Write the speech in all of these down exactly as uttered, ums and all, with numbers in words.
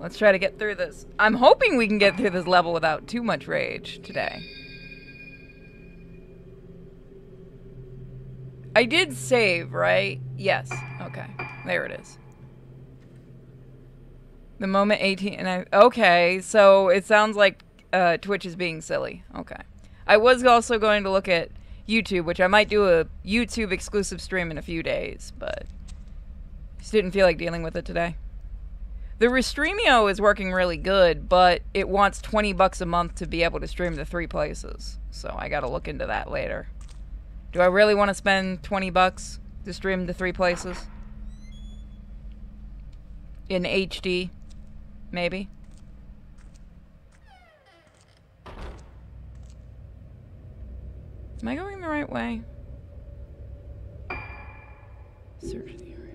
Let's try to get through this. I'm hoping we can get through this level without too much rage today. I did save, right? Yes. Okay. There it is. The moment eighteen and I... Okay, so it sounds like uh, Twitch is being silly. Okay. I was also going to look at YouTube, which I might do a YouTube exclusive stream in a few days, but just didn't feel like dealing with it today. The Restreamio is working really good, but it wants twenty bucks a month to be able to stream to three places. So I gotta look into that later. Do I really want to spend twenty bucks to stream to three places? In H D, maybe? Am I going the right way? Search the area.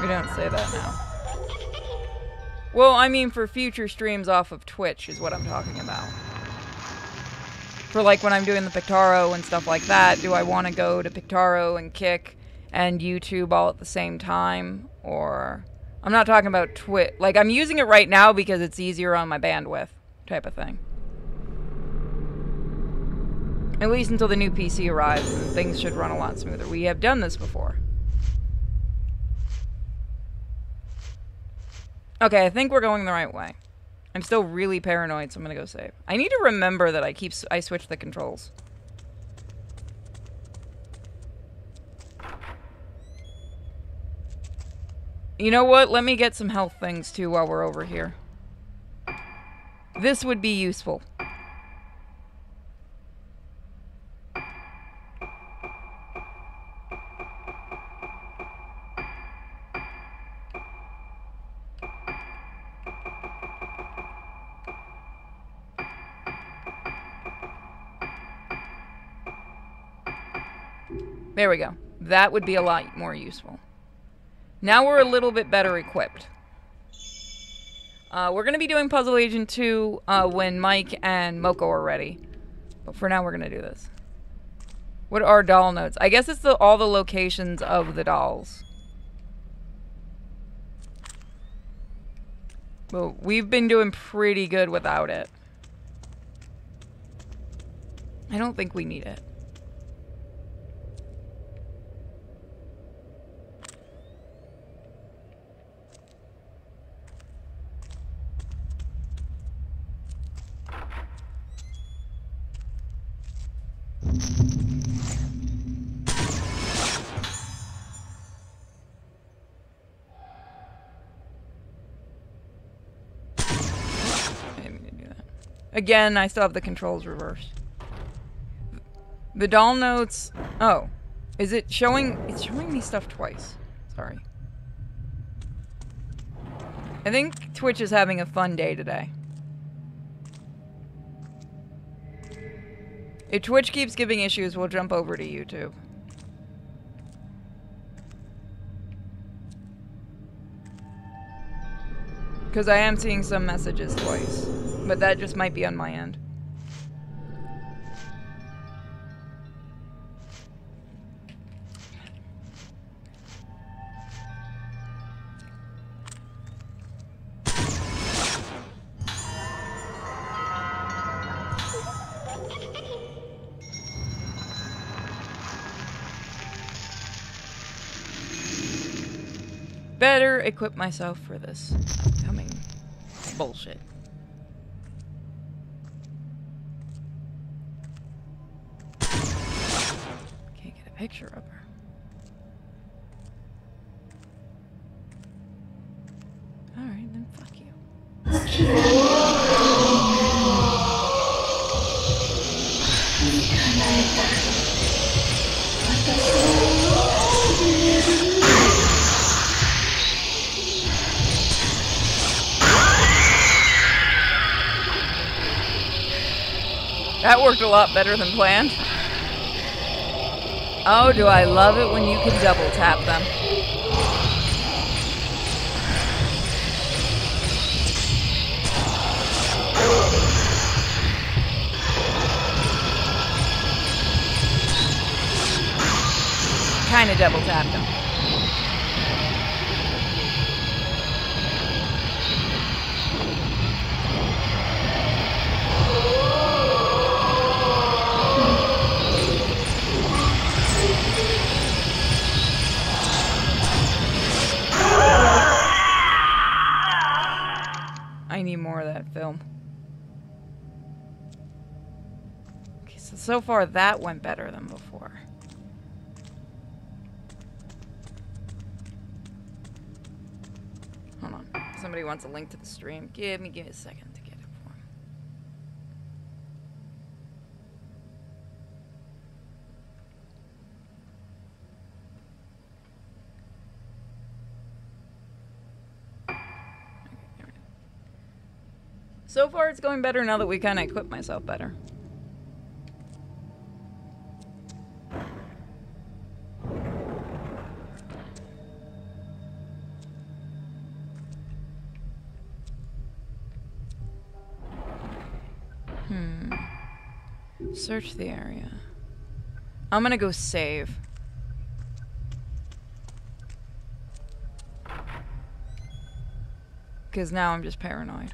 We don't say that now. Well, I mean for future streams off of Twitch is what I'm talking about. For like when I'm doing the Pictaro and stuff like that, do I want to go to Pictaro and Kick and YouTube all at the same time? Or... I'm not talking about Twitch. Like, I'm using it right now because it's easier on my bandwidth type of thing. At least until the new P C arrives, things should run a lot smoother. We have done this before. Okay, I think we're going the right way. I'm still really paranoid, so I'm gonna go save. I need to remember that I keep I switch the controls. You know what? Let me get some health things too while we're over here. This would be useful. There we go. That would be a lot more useful. Now we're a little bit better equipped. Uh, we're going to be doing Puzzle Agent two uh, when Mike and Moko are ready. But for now, we're going to do this. What are doll notes? I guess it's the, all the locations of the dolls. Well, we've been doing pretty good without it. I don't think we need it. Again, I still have the controls reversed. The doll notes... Oh. Is it showing... It's showing me stuff twice. Sorry. I think Twitch is having a fun day today. If Twitch keeps giving issues, we'll jump over to YouTube. Because I am seeing some messages twice. But that just might be on my end. Better equip myself for this upcoming bullshit. Picture of her. Alright, then fuck you. That worked a lot better than planned. Oh, do I love it when you can double tap them. kind of double tapped him. I need more of that film. Okay, so so far that went better than before. Hold on. Somebody wants a link to the stream. Give me, give me a second to get it for him. Okay, there we go. So far it's going better now that we kind of equipped myself better. Search the area. I'm gonna go save. Because now I'm just paranoid.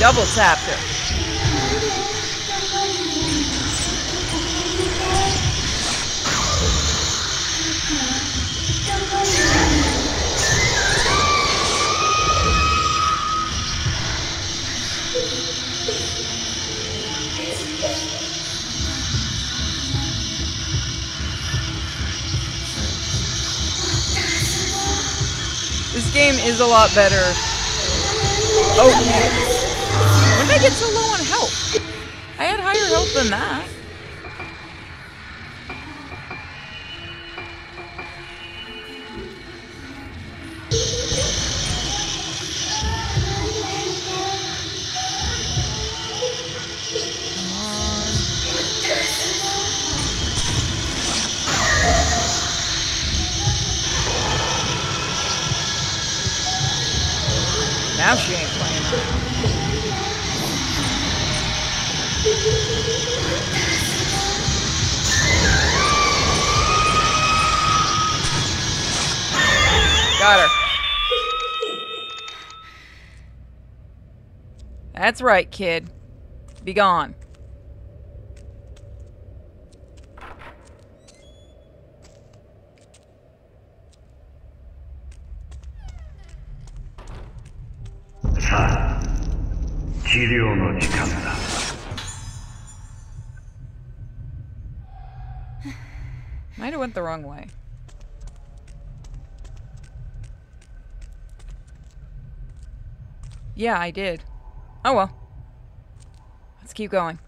Double tapped her. This game is a lot better. Oh. I get so low on health. I had higher health than that. That's right, kid. Be gone. Might have went the wrong way. Yeah, I did. Oh well. Let's keep going.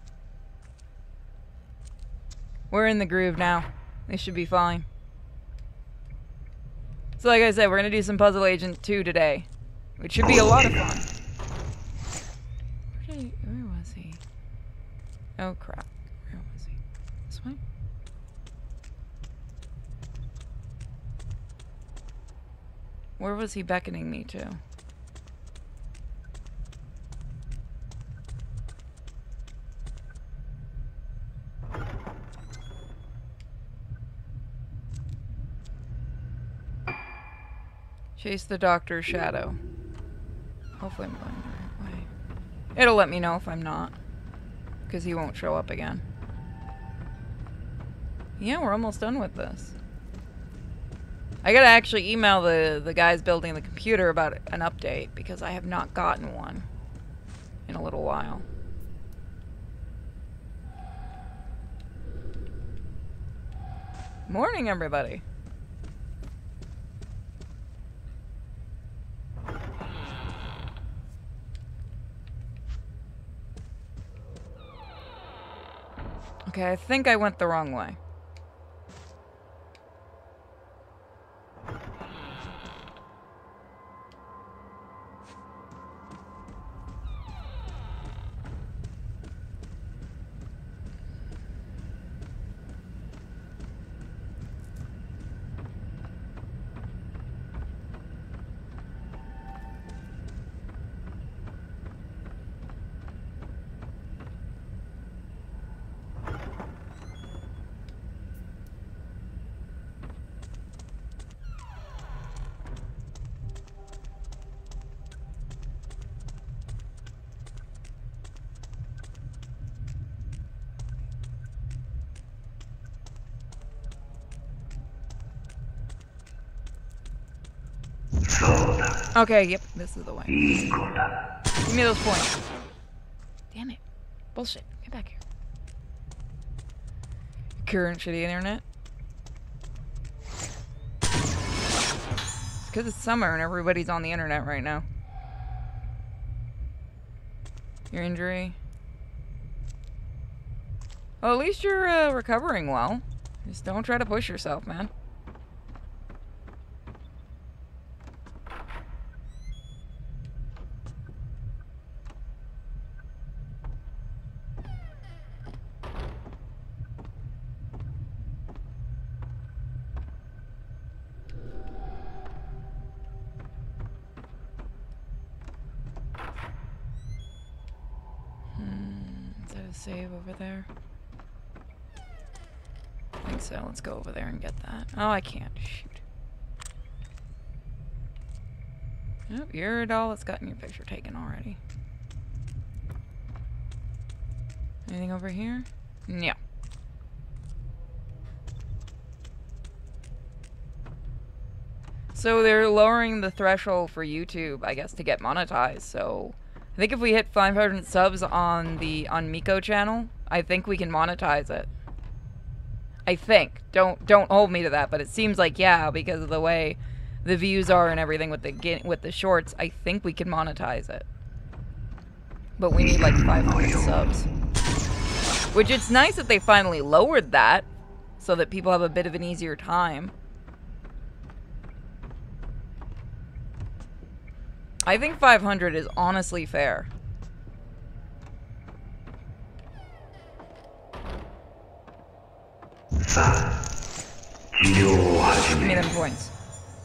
We're in the groove now. This should be fine. So like I said, we're gonna do some Puzzle Agent two today. Which should be a lot of fun. Where, did he, where was he? Oh crap. Where was he? This way? Where was he beckoning me to? Chase the doctor's shadow. Hopefully I'm going the right way. It'll let me know if I'm not. Because he won't show up again. Yeah, we're almost done with this. I gotta actually email the, the guys building the computer about an update. Because I have not gotten one in a little while. Morning, everybody. Okay, I think I went the wrong way. Okay, yep, this is the way. Give me those points. Damn it. Bullshit. Get back here. Current shitty internet. It's because it's summer and everybody's on the internet right now. Your injury. Well, at least you're uh, recovering well. Just don't try to push yourself, man. Save over there. I think so. Let's go over there and get that. Oh, I can't. Shoot. Oh, you're a doll that's gotten your picture taken already. Anything over here? No. So they're lowering the threshold for YouTube, I guess, to get monetized, so... I think if we hit five hundred subs on the on Miko channel, I think we can monetize it. I think. Don't don't hold me to that, but it seems like yeah, because of the way the views are and everything with the with the shorts, I think we can monetize it. But we need like five hundred subs. Which it's nice that they finally lowered that so that people have a bit of an easier time. I think five hundred is honestly fair. Give me them points.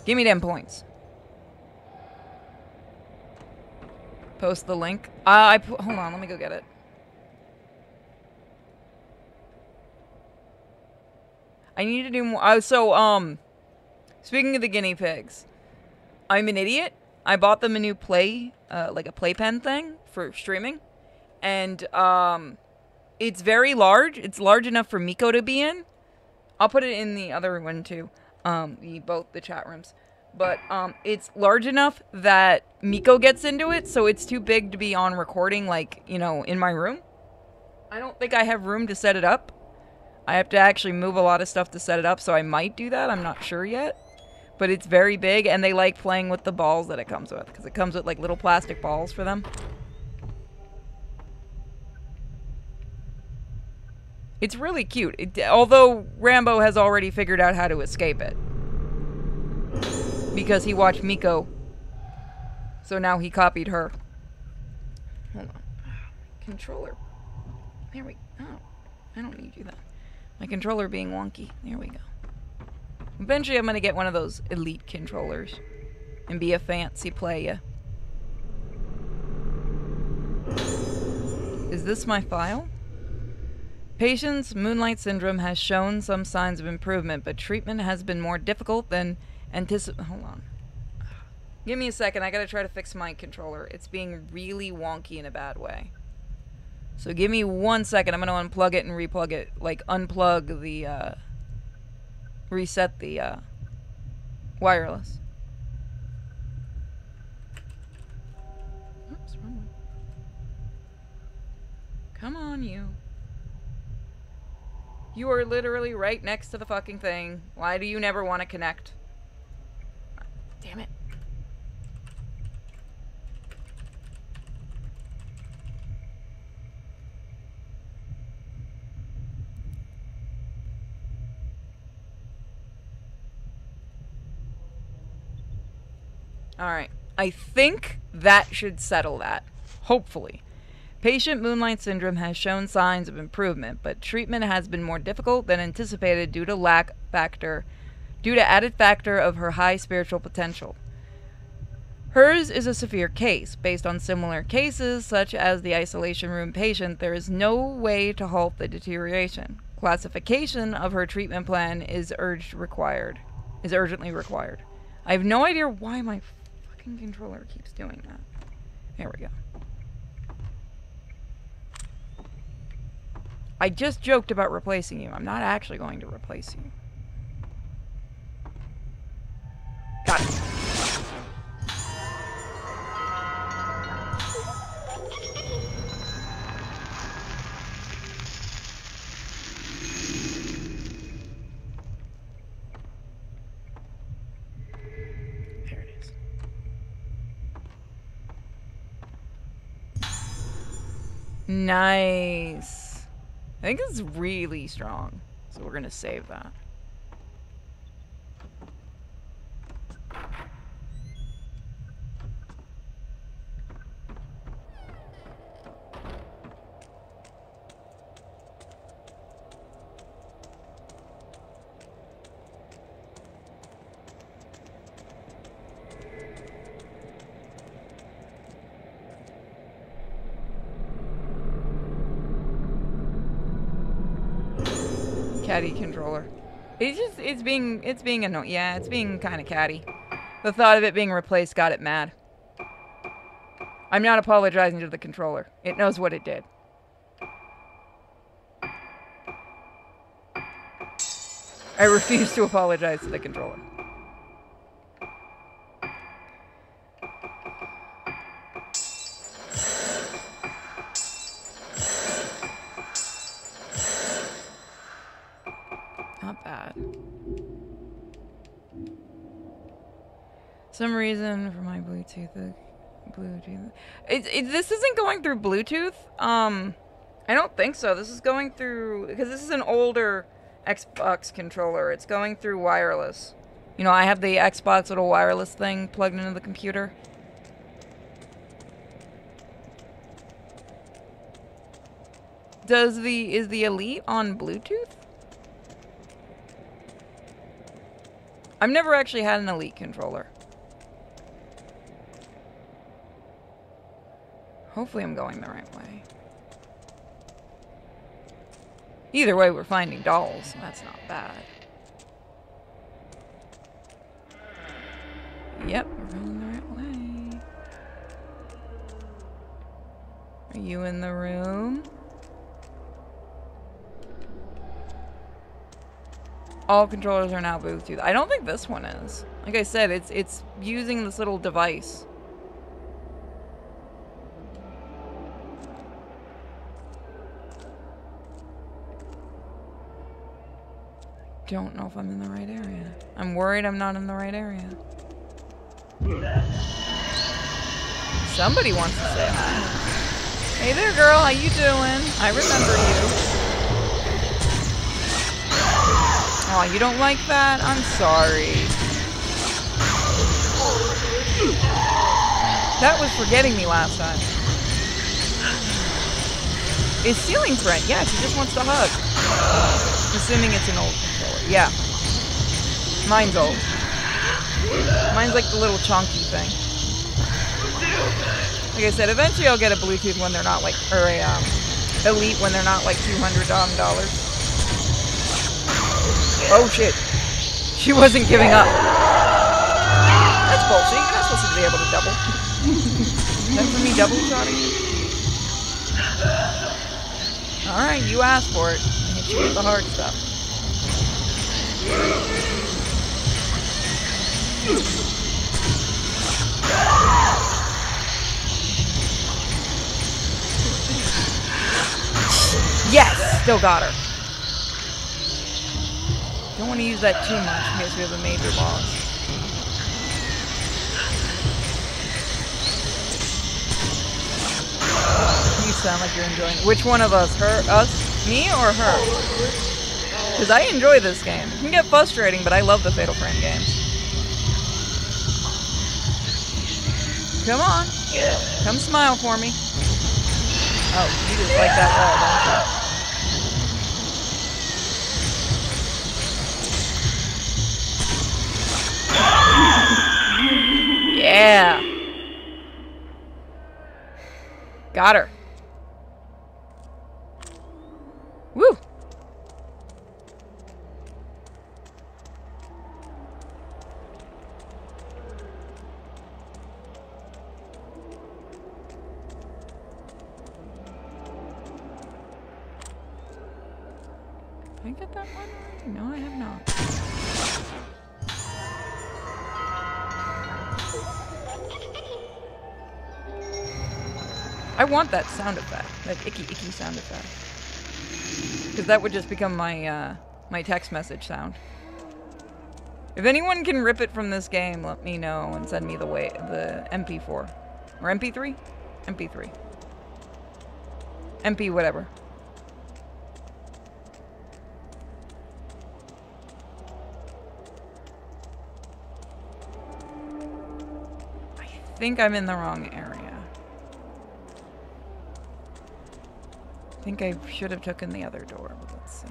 Give me them points. Post the link. Uh, I po- hold on, let me go get it. I need to do more. Uh, so, um, speaking of the guinea pigs, I'm an idiot. I bought them a new play, uh, like a playpen thing for streaming, and um, it's very large. It's large enough for Miko to be in. I'll put it in the other one too, um, the, both the chat rooms. But um, it's large enough that Miko gets into it, so it's too big to be on recording, like, you know, in my room. I don't think I have room to set it up. I have to actually move a lot of stuff to set it up, so I might do that. I'm not sure yet. But it's very big, and they like playing with the balls that it comes with, because it comes with, like, little plastic balls for them. It's really cute, it, although Rambo has already figured out how to escape it. Because he watched Miko. So now he copied her. Hold on. Controller. There we go. Oh, I don't need you then. My controller being wonky. There we go. Eventually I'm gonna get one of those elite controllers and be a fancy player. Is this my file? Patients' Moonlight Syndrome has shown some signs of improvement, but treatment has been more difficult than anticipated. Hold on. Give me a second, I gotta try to fix my controller. It's being really wonky in a bad way. So give me one second, I'm gonna unplug it and replug it. Like, unplug the, uh... reset the uh, wireless. Oops, wrong one. Come on, you. You are literally right next to the fucking thing. Why do you never want to connect? Damn it. Alright, I think that should settle that, hopefully. Patient Moonlight Syndrome has shown signs of improvement, but treatment has been more difficult than anticipated due to lack factor, due to added factor of her high spiritual potential. Hers is a severe case. Based on similar cases, such as the isolation room patient, there is no way to halt the deterioration. Classification of her treatment plan is urged required, is urgently required. I have no idea why my controller keeps doing that. There we go. I just joked about replacing you. I'm not actually going to replace you. Got it. Nice. I think it's really strong, so we're gonna save that. Caddy controller. It's just, it's being, it's being annoying. Yeah, it's being kind of catty. The thought of it being replaced got it mad. I'm not apologizing to the controller. It knows what it did. I refuse to apologize to the controller. Some reason for my Bluetooth, uh, Bluetooth. It, it, this isn't going through Bluetooth. Um, I don't think so. This is going through, because this is an older Xbox controller. It's going through wireless. You know, I have the Xbox little wireless thing plugged into the computer. Does the, is the Elite on Bluetooth? I've never actually had an Elite controller. Hopefully I'm going the right way. Either way, we're finding dolls. That's not bad. Yep, we're going the right way. Are you in the room? All controllers are now Bluetooth. I don't think this one is. Like I said, it's it's using this little device. Don't know if I'm in the right area. I'm worried I'm not in the right area. Somebody wants to say hi. Hey there, girl. How you doing? I remember you. Aw, you don't like that? I'm sorry. That was for getting me last time. It's ceiling friend. Yeah, she just wants to hug. Assuming it's an old controller. Yeah. Mine's old. Mine's like the little chonky thing. Like I said, eventually I'll get a Bluetooth when they're not like, or a um, Elite when they're not like two hundred dollars. Oh shit. She wasn't giving up. That's bullshit. You're not supposed to be able to double. That's for me double shotting. Alright, you asked for it. I hit you with the hard stuff. Yes! Still got her. Don't want to use that too much in case we have a major boss. You sound like you're enjoying it. Which one of us? Her? Us? Me or her? Because I enjoy this game. It can get frustrating, but I love the Fatal Frame games. Come on. Come smile for me. Oh, you just like that wall, don't you? Yeah. Got her. Woo! Did I get that one already? No, I have not. I want that sound effect, that icky, icky sound effect. Because that would just become my, uh, my text message sound. If anyone can rip it from this game, let me know and send me the way, the M P four. Or M P three? M P three. M P, whatever. I think I'm in the wrong area. I think I should have taken the other door, but let's see.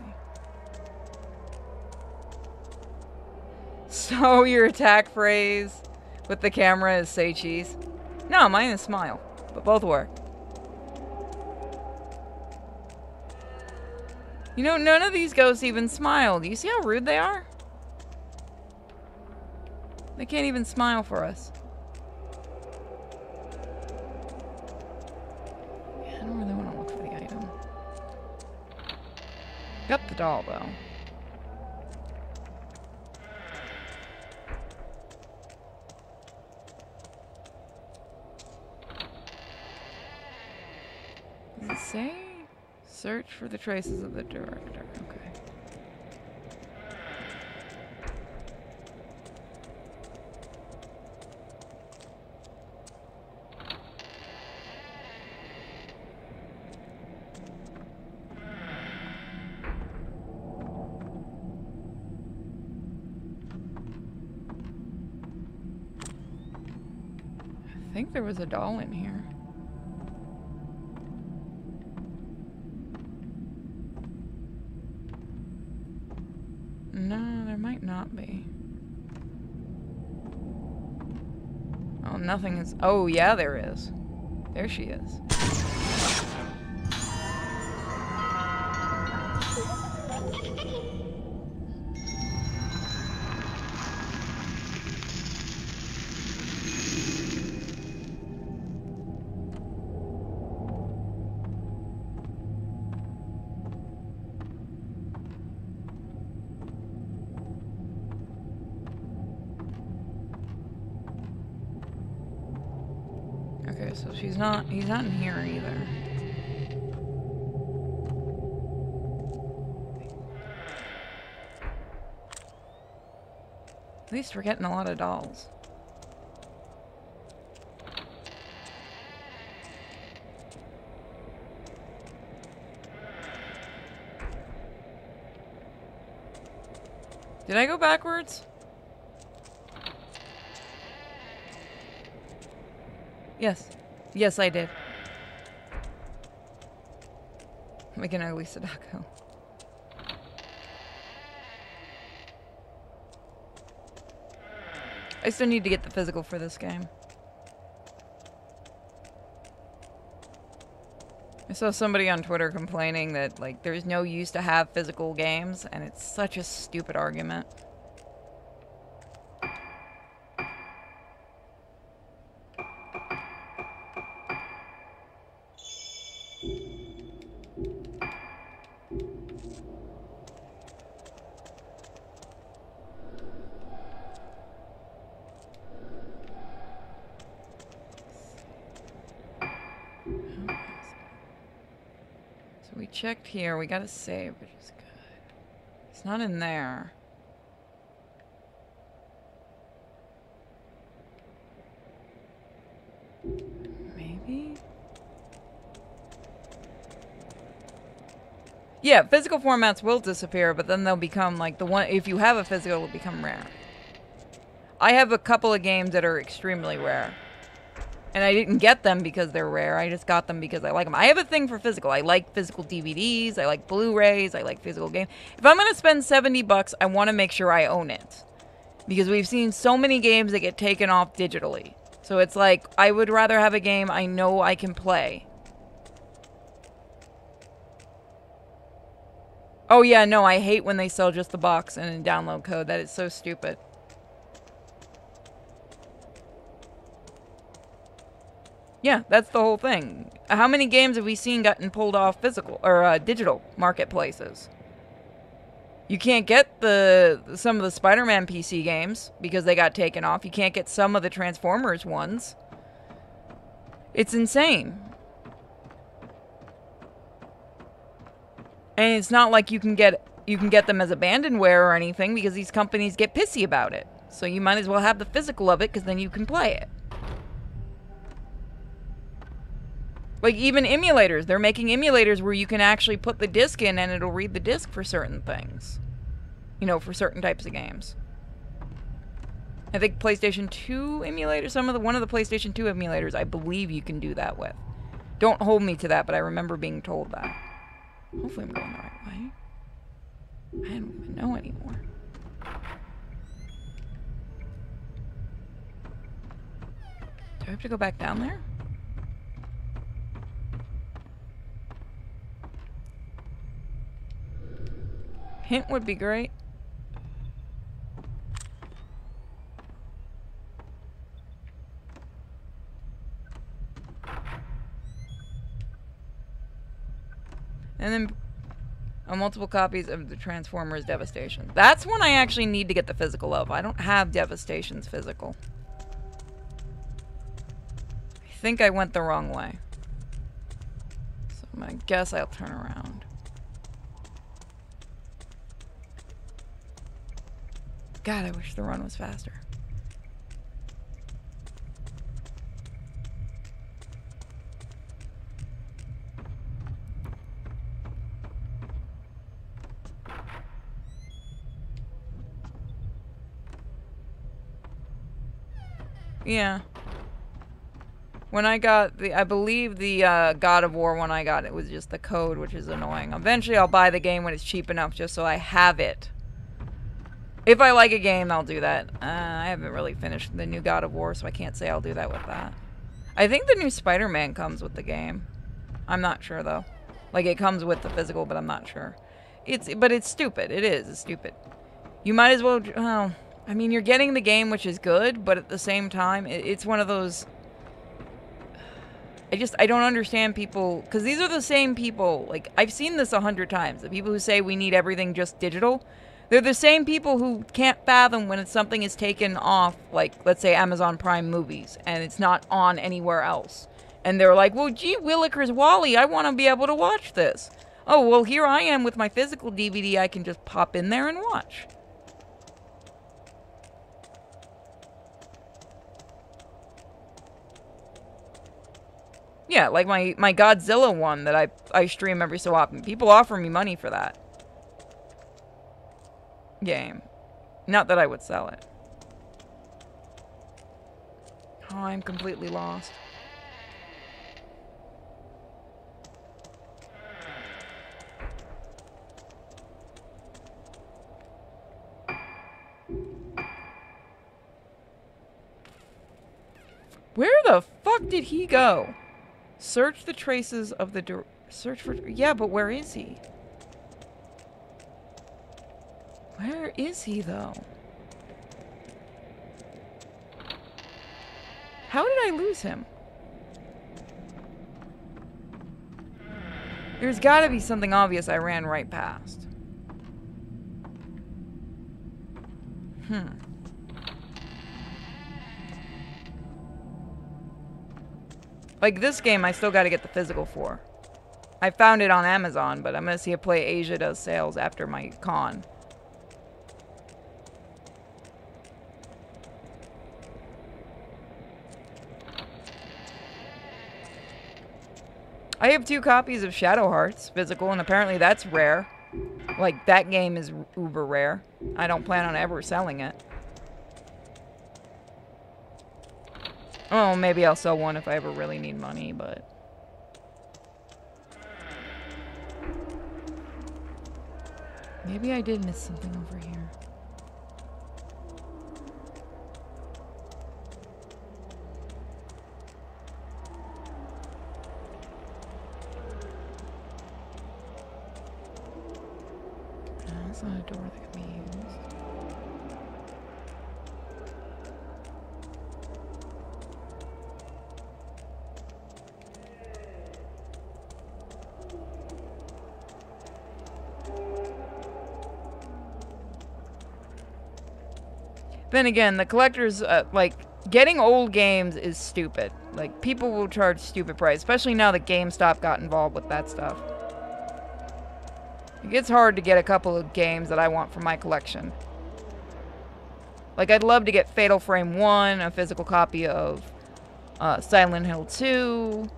So your attack phrase with the camera is say cheese. No, mine is smile, but both work. You know, none of these ghosts even smile. Do you see how rude they are? They can't even smile for us. Yeah, I don't really want to look for the item. Got the doll, though. Does it say? Search for the traces of the director. Okay. I think there was a doll in here. Nothing is. Oh, yeah, there is. There she is. He's not, he's not in here either. At least we're getting a lot of dolls. Did I go backwards? Yes. Yes, I did. Make an ugly Sadako. I still need to get the physical for this game. I saw somebody on Twitter complaining that, like, there's no use to have physical games, and it's such a stupid argument. Checked here, we got a save, which is good. It's not in there. Maybe? Yeah, physical formats will disappear, but then they'll become like the one, if you have a physical, it'll become rare. I have a couple of games that are extremely rare. And I didn't get them because they're rare. I just got them because I like them. I have a thing for physical. I like physical D V Ds. I like Blu-rays. I like physical games. If I'm going to spend seventy bucks, I want to make sure I own it. Because we've seen so many games that get taken off digitally. So it's like, I would rather have a game I know I can play. Oh yeah, no, I hate when they sell just the box and a download code. That is so stupid. Yeah, that's the whole thing. How many games have we seen gotten pulled off physical or uh, digital marketplaces? You can't get the some of the Spider-Man P C games because they got taken off. You can't get some of the Transformers ones. It's insane. And it's not like you can get you can get them as abandonware or anything because these companies get pissy about it. So you might as well have the physical of it because then you can play it. Like, even emulators. They're making emulators where you can actually put the disc in and it'll read the disc for certain things. You know, for certain types of games. I think PlayStation two emulator, some of the, one of the PlayStation two emulators, I believe you can do that with. Don't hold me to that, but I remember being told that. Hopefully I'm going the right way. I don't even know anymore. Do I have to go back down there? Hint would be great. And then uh, multiple copies of the Transformers Devastation. That's one I actually need to get the physical of. I don't have Devastation's physical. I think I went the wrong way. So I guess I'll turn around. God, I wish the run was faster. Yeah. When I got the, I believe the uh, God of War one I got, it was just the code, which is annoying. Eventually I'll buy the game when it's cheap enough just so I have it. If I like a game, I'll do that. Uh, I haven't really finished the new God of War, so I can't say I'll do that with that. I think the new Spider-Man comes with the game. I'm not sure, though. Like, it comes with the physical, but I'm not sure. It's, but it's stupid. It is. It's stupid. You might as well, oh. I mean, you're getting the game, which is good, but at the same time, it, it's one of those... I just, I don't understand people, because these are the same people, like, I've seen this a hundred times, the people who say we need everything just digital, they're the same people who can't fathom when it's, something is taken off, like, let's say Amazon Prime Movies, and it's not on anywhere else. And they're like, well, gee willikers Wally, I want to be able to watch this. Oh, well, here I am with my physical D V D, I can just pop in there and watch. Yeah, like my, my Godzilla one that I, I stream every so often. People offer me money for that game. Not that I would sell it. Oh, I'm completely lost. Where the fuck did he go? Search the traces of the dir- search for- yeah, but where is he? Where is he, though? How did I lose him? There's gotta be something obvious I ran right past. Hmm. Like, this game, I still gotta get the physical for. I found it on Amazon, but I'm gonna see if Play Asia does sales after my con. I have two copies of Shadow Hearts, physical, and apparently that's rare. Like, that game is uber rare. I don't plan on ever selling it. Oh, maybe I'll sell one if I ever really need money, but... Maybe I did miss something over here. No, that's not a door that can be used. Then again, the collectors, uh, like, getting old games is stupid. Like, people will charge stupid price, especially now that GameStop got involved with that stuff. It gets hard to get a couple of games that I want for my collection. Like, I'd love to get Fatal Frame one, a physical copy of uh, Silent Hill two,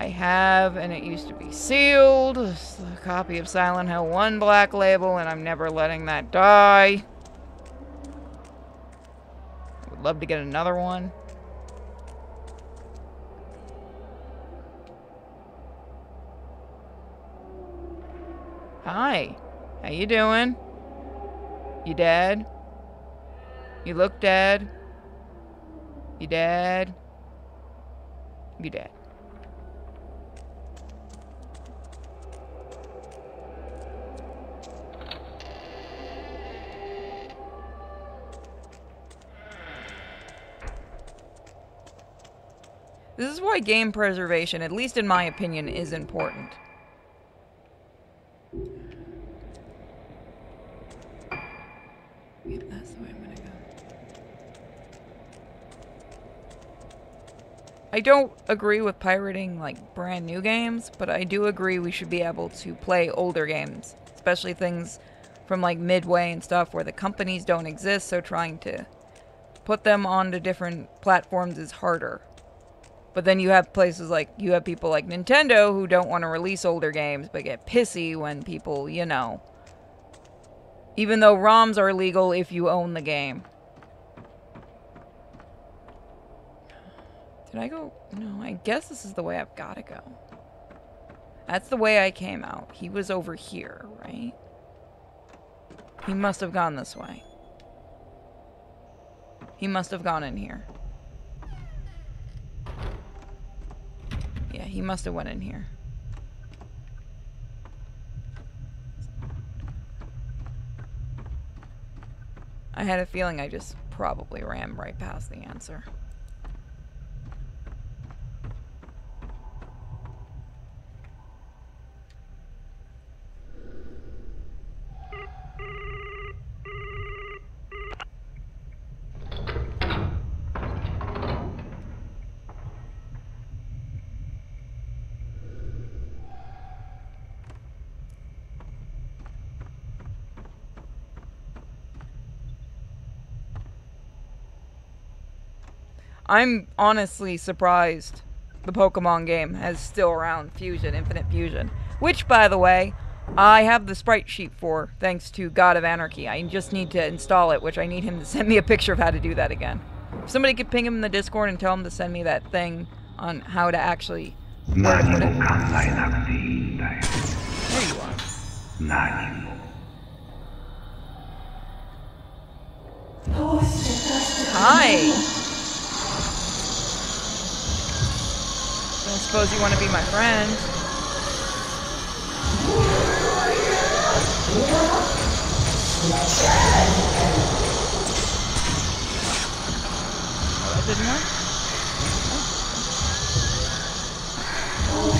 I have, and it used to be sealed, a copy of Silent Hill one Black Label, and I'm never letting that die. I would love to get another one. Hi. How you doing? You dead? You look dead? You dead? You dead. This is why game preservation, at least in my opinion, is important. Yep, that's the way I'm gonna go. I don't agree with pirating, like, brand new games, but I do agree we should be able to play older games. Especially things from, like, Midway and stuff where the companies don't exist, so trying to put them onto different platforms is harder. But then you have places like, you have people like Nintendo who don't want to release older games, but get pissy when people, you know. Even though ROMs are legal if you own the game. Did I go? No, I guess this is the way I've got to go. That's the way I came out. He was over here, right? He must have gone this way. He must have gone in here. Yeah, he must have went in here. I had a feeling I just probably ran right past the answer. I'm honestly surprised the Pokemon game is still around, Fusion, Infinite Fusion. Which, by the way, I have the sprite sheet for, thanks to God of Anarchy. I just need to install it, which I need him to send me a picture of how to do that again. If somebody could ping him in the Discord and tell him to send me that thing on how to actually... There you are. Hi! I suppose you want to be my friend. Oh, that didn't work? Oh.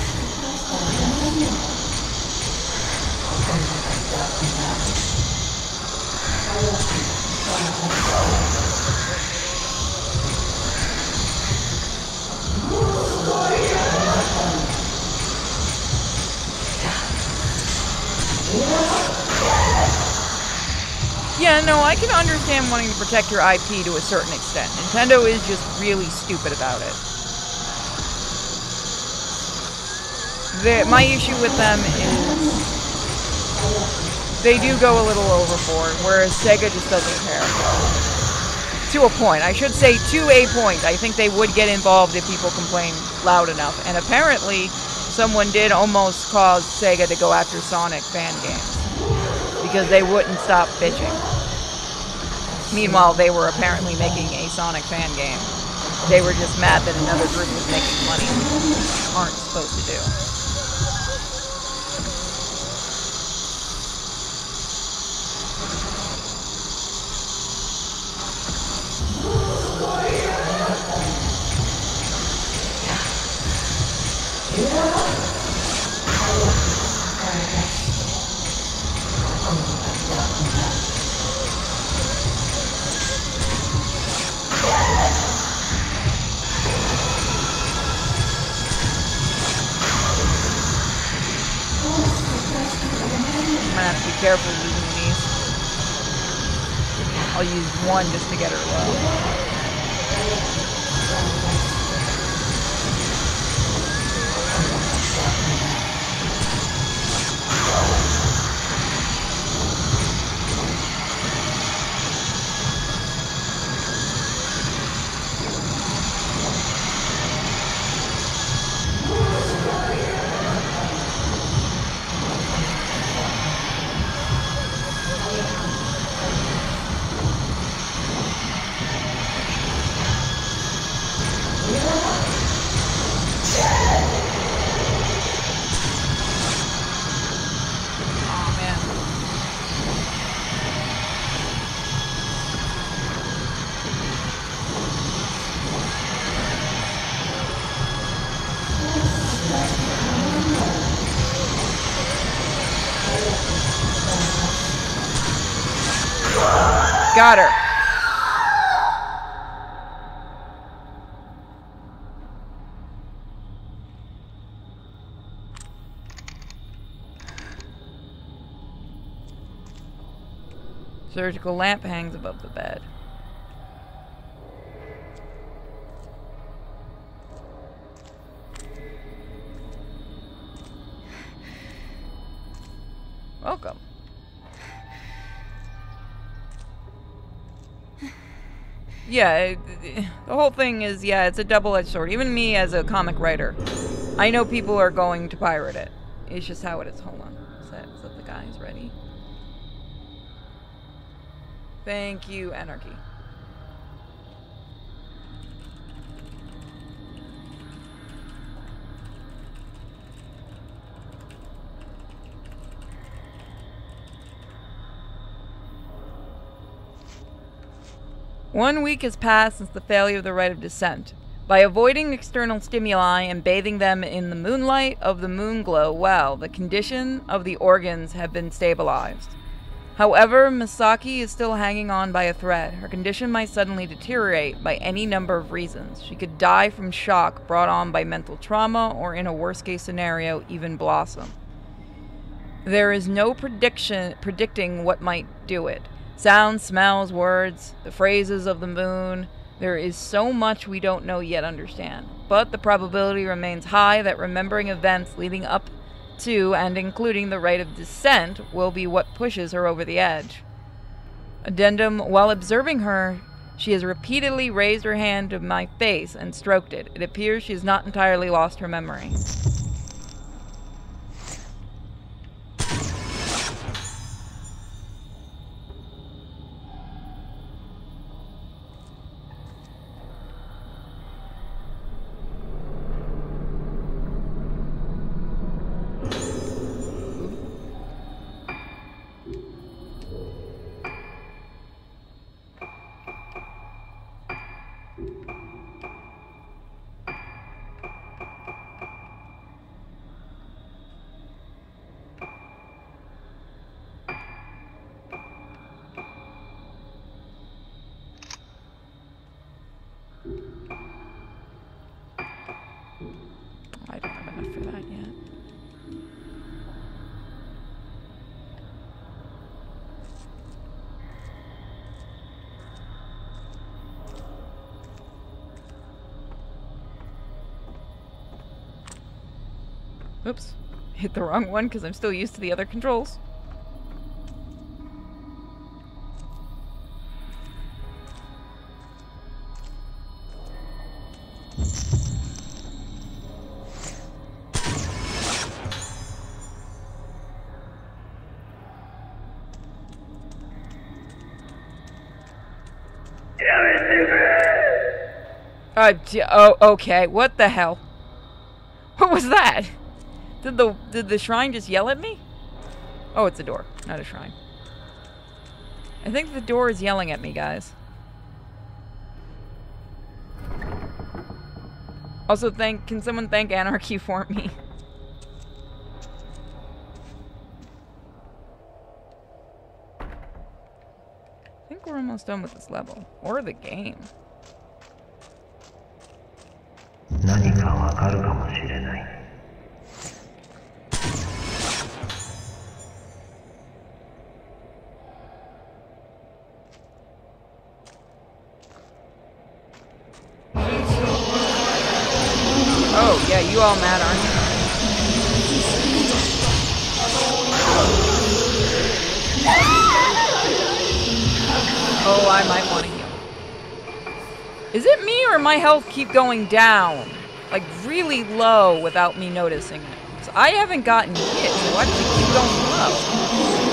Yeah, no, I can understand wanting to protect your I P to a certain extent. Nintendo is just really stupid about it. The, my issue with them is they do go a little overboard, whereas Sega just doesn't care. To a point. I should say to a point. I think they would get involved if people complained loud enough. And apparently, someone did almost cause Sega to go after Sonic fan games. Because they wouldn't stop bitching. Meanwhile, they were apparently making a Sonic fan game. They were just mad that another group was making money they aren't supposed to do. Careful using these. I'll use one just to get her low. Well. got her. Surgical lamp hangs above the bed. Welcome. Yeah, it, it, the whole thing is, yeah, it's a double-edged sword. Even me as a comic writer, I know people are going to pirate it. It's just how it is. Hold on. Is that, is that the guy's ready? Thank you, Anarchy. One week has passed since the failure of the rite of descent. By avoiding external stimuli and bathing them in the moonlight of the moonglow, well, the condition of the organs have been stabilized. However, Misaki is still hanging on by a thread. Her condition might suddenly deteriorate by any number of reasons. She could die from shock brought on by mental trauma, or in a worst-case scenario, even blossom. There is no prediction predicting what might do it. Sounds, smells, words, the phrases of the moon. There is so much we don't know yet understand. But the probability remains high that remembering events leading up to and including the rite of descent will be what pushes her over the edge. Addendum, while observing her, she has repeatedly raised her hand to my face and stroked it. It appears she has not entirely lost her memory. Oops, hit the wrong one because I'm still used to the other controls. Uh, oh, okay, what the hell? What was that? Did the did the shrine just yell at me? Oh, it's a door, not a shrine. I think the door is yelling at me, guys. Also, thank can someone thank Anarchy for me? I think we're almost done with this level or the game. You all mad, aren't you? Oh, I might want to heal. Is it me or my health keep going down? Like really low without me noticing it. Because I haven't gotten hit, so why does it keep going low?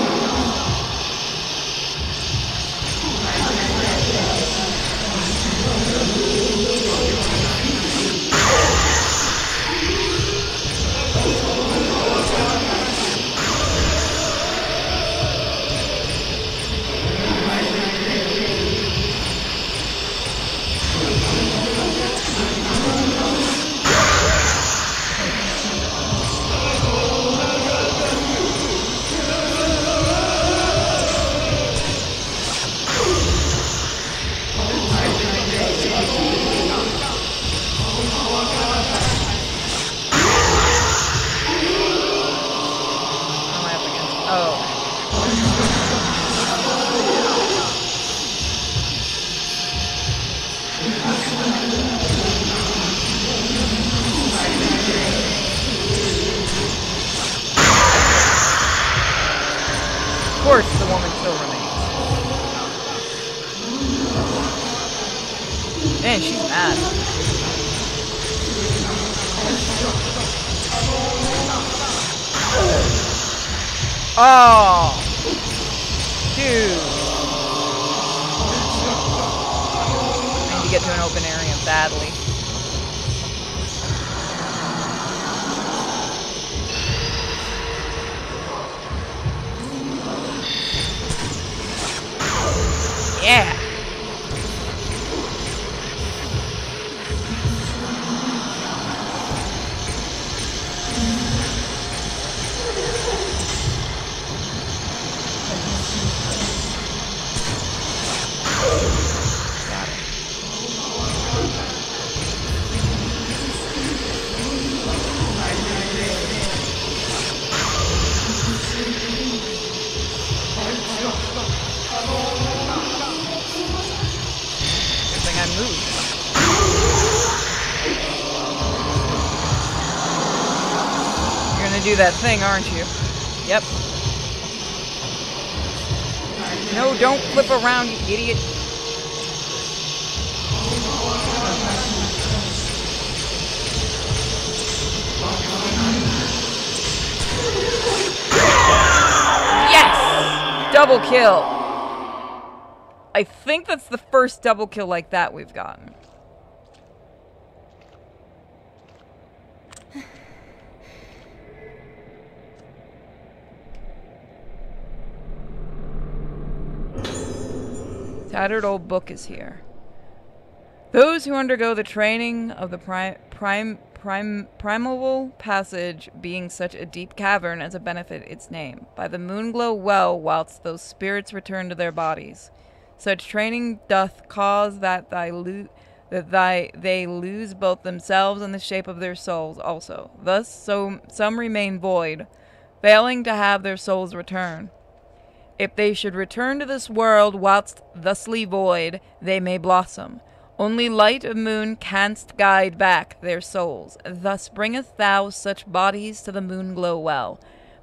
course, the woman still remains. Man, she's mad. Oh, dude. I need to get to an open area badly. Yeah. That thing, aren't you? Yep. No, don't flip around, you idiot. Yes! Double kill. I think that's the first double kill like that we've gotten. Tattered old book is here. Those who undergo the training of the prime, prime, prime, primal passage being such a deep cavern as a benefit its name, by the moonglow well whilst those spirits return to their bodies. Such training doth cause that thy that thy they lose both themselves and the shape of their souls also. Thus so some remain void, failing to have their souls return. If they should return to this world whilst thusly void, they may blossom. Only light of moon canst guide back their souls. Thus bringeth thou such bodies to the moonglow well,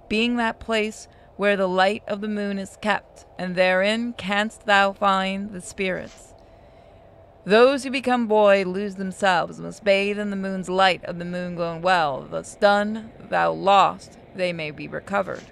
being that place where the light of the moon is kept, and therein canst thou find the spirits. Those who become void lose themselves, must bathe in the moon's light of the moonglow well. Thus done, thou lost, they may be recovered.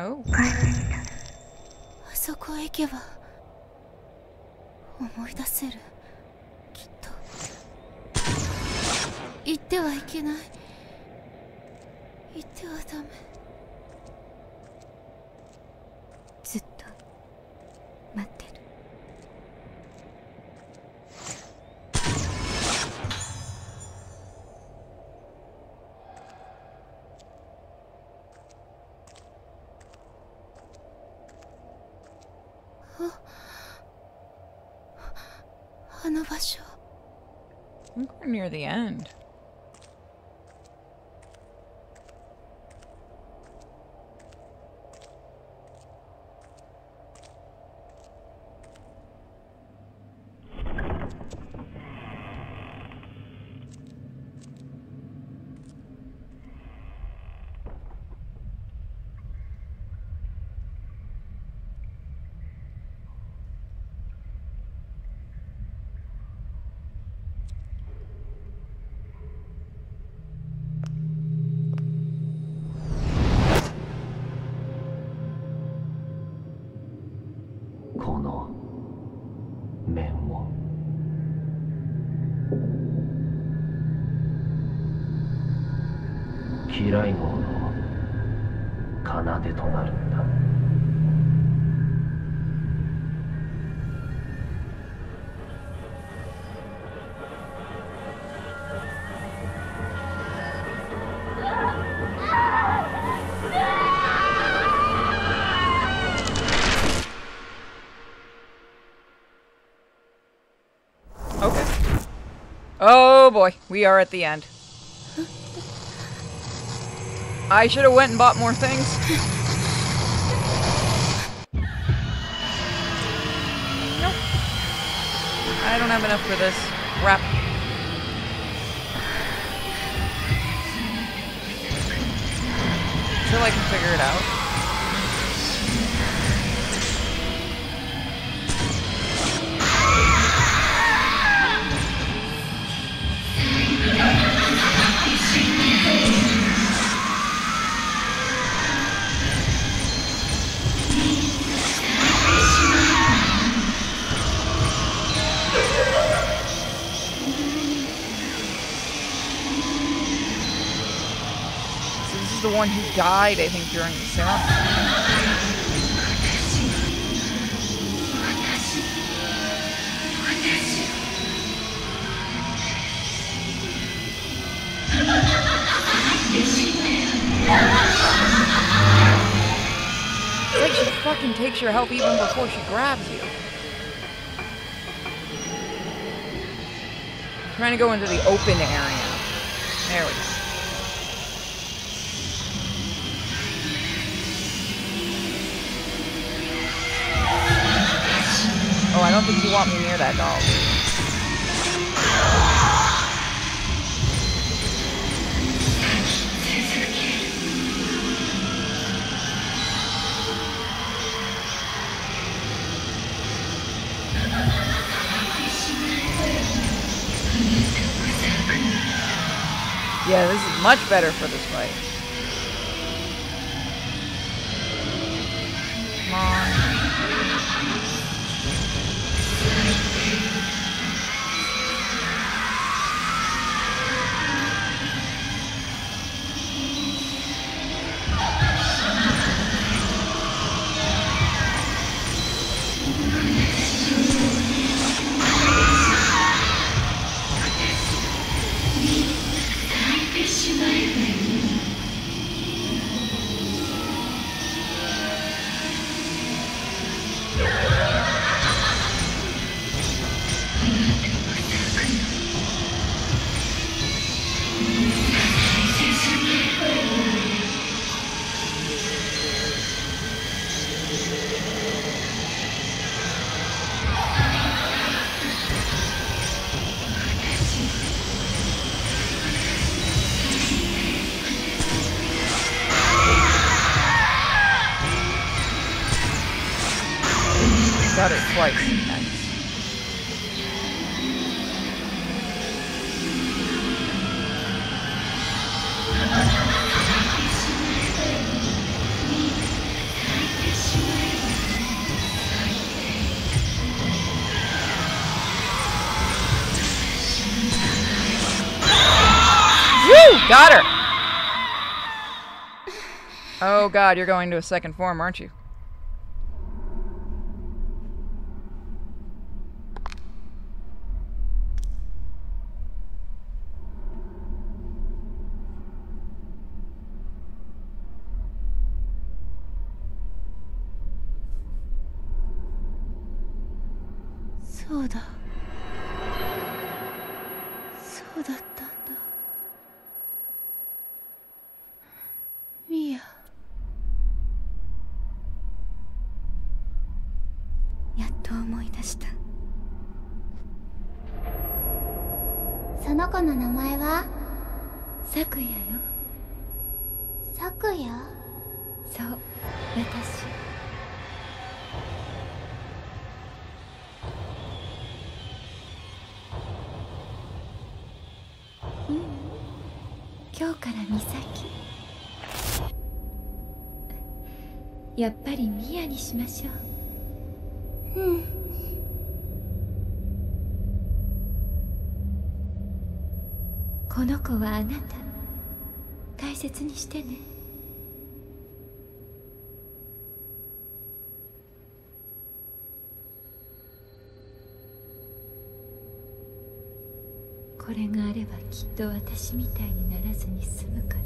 Oh. I think we're near the end. この面を。嫌い者の奏でとなるんだ。Oh boy, we are at the end. I should have went and bought more things. Nope. I don't have enough for this crap. Until I can figure it out. The one who died, I think, during the ceremony. Like she fucking takes your help even before she grabs you. I'm trying to go into the open area. There we go. Oh, I don't think you want me near that doll. Yeah, this is much better for this fight. Come on. Got it twice. Nice. Woo! Got her! Oh god, you're going to a second form, aren't you? この子はあなた。大切にしてね。これがあればきっと私みたいにならずに済むから。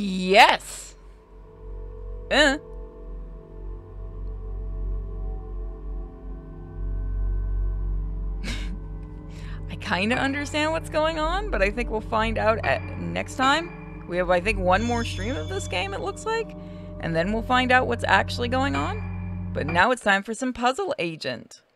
Yes. Uh. I kind of understand what's going on, but I think we'll find out at next time. We have, I think, one more stream of this game, it looks like, and then we'll find out what's actually going on. But now it's time for some Puzzle Agent.